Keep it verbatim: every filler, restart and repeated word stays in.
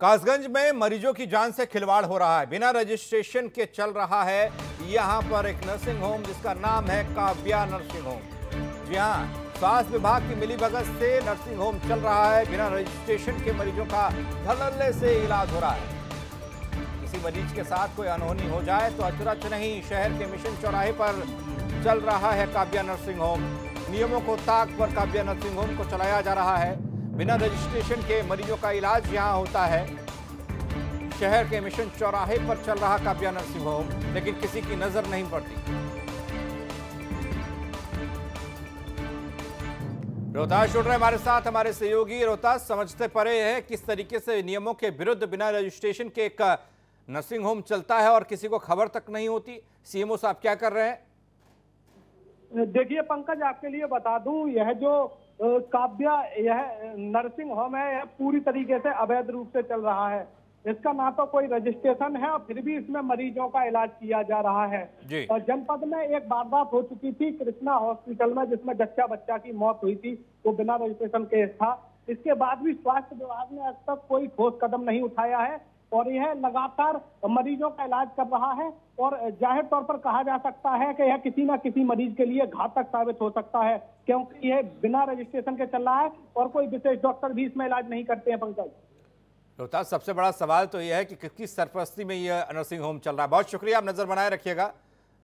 कासगंज में मरीजों की जान से खिलवाड़ हो रहा है, बिना रजिस्ट्रेशन के चल रहा है। यहां पर एक नर्सिंग होम जिसका नाम है काव्या नर्सिंग होम, जी हाँ, स्वास्थ्य विभाग की मिलीभगत से नर्सिंग होम चल रहा है। बिना रजिस्ट्रेशन के मरीजों का धड़ल्ले से इलाज हो रहा है। किसी मरीज के साथ कोई अनहोनी हो जाए तो अचरज नहीं। शहर के मिशन चौराहे पर चल रहा है काव्या नर्सिंग होम। नियमों को ताक पर काव्या नर्सिंग होम को चलाया जा रहा है। बिना रजिस्ट्रेशन के मरीजों का इलाज यहां होता है। शहर के मिशन चौराहे पर चल रहा काव्या नर्सिंग होम, लेकिन किसी की नजर नहीं पड़ती। रोहतास जुड़ रहे हमारे साथ हमारे सहयोगी। रोहतास, समझते परे है किस तरीके से नियमों के विरुद्ध बिना रजिस्ट्रेशन के एक नर्सिंग होम चलता है और किसी को खबर तक नहीं होती। सीएमओ साहब क्या कर रहे हैं? देखिए पंकज, आपके लिए बता दूं, यह जो काव्या यह नर्सिंग होम है यह पूरी तरीके से अवैध रूप से चल रहा है। इसका ना तो कोई रजिस्ट्रेशन है और फिर भी इसमें मरीजों का इलाज किया जा रहा है। और जनपद में एक वारदात हो चुकी थी कृष्णा हॉस्पिटल में, जिसमें जच्चा बच्चा की मौत हुई थी, वो बिना रजिस्ट्रेशन केस था। इसके बाद भी स्वास्थ्य विभाग ने अब तक कोई ठोस कदम नहीं उठाया है और यह लगातार मरीजों का इलाज कर रहा है। और जाहिर तौर पर कहा जा सकता है कि यह किसी ना किसी मरीज के लिए घातक साबित हो सकता है, क्योंकि यह बिना रजिस्ट्रेशन के चल रहा है और कोई विशेष डॉक्टर भी इसमें इलाज नहीं करते हैं। पंकज रोहतास, सबसे बड़ा सवाल तो यह है कि किस सरपरस्ती में यह नर्सिंग होम चल रहा है। बहुत शुक्रिया, आप नजर बनाए रखिएगा।